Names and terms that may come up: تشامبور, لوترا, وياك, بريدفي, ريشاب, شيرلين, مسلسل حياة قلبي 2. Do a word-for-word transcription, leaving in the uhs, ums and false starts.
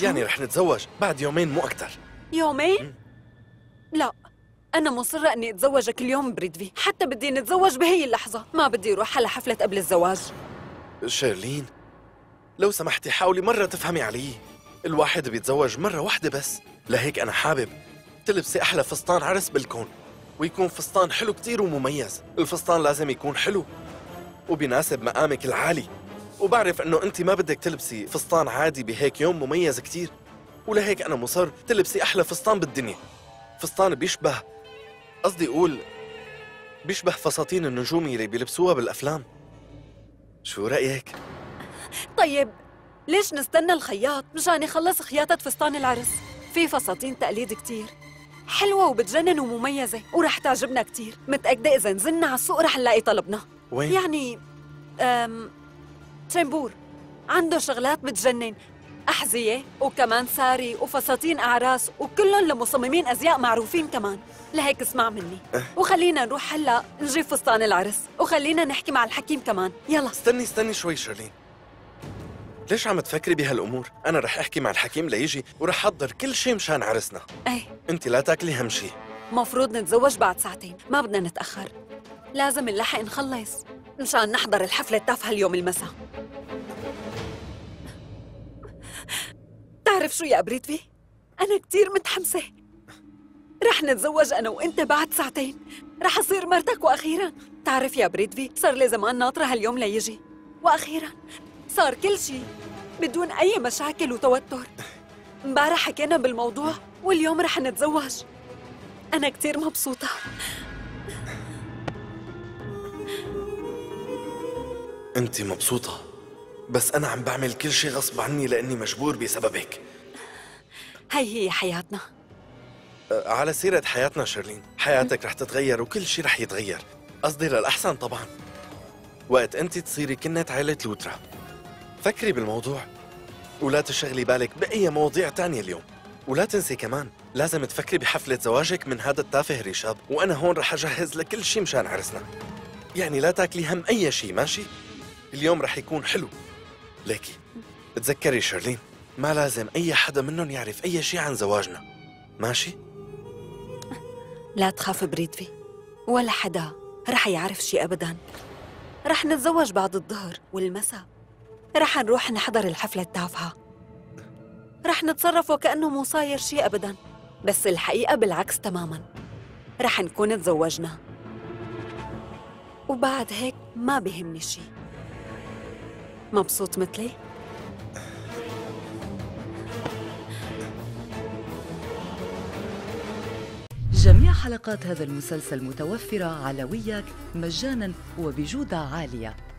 يعني رح نتزوج بعد يومين مو أكثر. يومين؟ م? لا، أنا مصرة إني أتزوجك اليوم بريدفي، حتى بدي نتزوج بهي اللحظة، ما بدي أروح على حفلة قبل الزواج. شيرلين، لو سمحتي حاولي مرة تفهمي علي، الواحد بيتزوج مرة واحدة بس، لهيك أنا حابب تلبسي أحلى فستان عرس بالكون، ويكون فستان حلو كتير ومميز، الفستان لازم يكون حلو وبيناسب مقامك العالي، وبعرف إنه أنت ما بدك تلبسي فستان عادي بهيك يوم مميز كتير، ولهيك أنا مصر تلبسي أحلى فستان بالدنيا، فستان بيشبه، قصدي أقول بيشبه فساتين النجوم اللي بيلبسوها بالأفلام. شو رأيك؟ طيب ليش نستنى الخياط مشان يخلص خياطة فستان العرس؟ في فساتين تقليد كتير حلوة وبتجنن ومميزة ورح تعجبنا كتير، متأكدة إذا نزلنا على السوق رح نلاقي طلبنا. وين؟ يعني أم... تشامبور عنده شغلات بتجنن، أحذية وكمان ساري وفساتين أعراس وكلهم لمصممين أزياء معروفين كمان، لهيك اسمع مني وخلينا نروح هلا نجيب فستان العرس، وخلينا نحكي مع الحكيم كمان. يلا استني استني شوي شيرلين، ليش عم تفكري بهالامور؟ انا رح احكي مع الحكيم ليجي ورح احضر كل شيء مشان عرسنا. ايه انت لا تاكلي هم شيء. مفروض نتزوج بعد ساعتين، ما بدنا نتاخر، لازم نلحق نخلص مشان نحضر الحفله التافهه اليوم المساء. تعرف شو يا بريدفي؟ انا كثير متحمسه، رح نتزوج انا وانت بعد ساعتين، رح اصير مرتك واخيرا. تعرف يا بريدفي صار لي زمان ناطره هاليوم ليجي، واخيرا صار كل شيء بدون أي مشاكل وتوتر. امبارح حكينا بالموضوع واليوم رح نتزوج، أنا كتير مبسوطة. أنت مبسوطة بس أنا عم بعمل كل شيء غصب عني لأني مجبور بسببك. هي هي حياتنا. على سيرة حياتنا شيرلين، حياتك رح تتغير وكل شيء رح يتغير، قصدي للأحسن طبعاً، وقت أنت تصيري كنة عائلة لوترا. فكري بالموضوع ولا تشغلي بالك بأي مواضيع تانية اليوم، ولا تنسي كمان لازم تفكري بحفلة زواجك من هذا التافه ريشاب، وأنا هون رح أجهز لك كل شي مشان عرسنا، يعني لا تاكلي هم أي شي. ماشي؟ اليوم رح يكون حلو، لكي تذكري شيرلين ما لازم أي حدا منهم يعرف أي شي عن زواجنا. ماشي؟ لا تخاف بريدفي، ولا حدا رح يعرف شي أبداً. رح نتزوج بعد الظهر والمساء، رح نروح نحضر الحفلة التافهة، رح نتصرف وكأنه مو صاير شيء أبداً، بس الحقيقة بالعكس تماماً، رح نكون تزوجنا وبعد هيك ما بهمني شيء. مبسوط مثلي؟ جميع حلقات هذا المسلسل متوفرة على وياك مجاناً وبجودة عالية.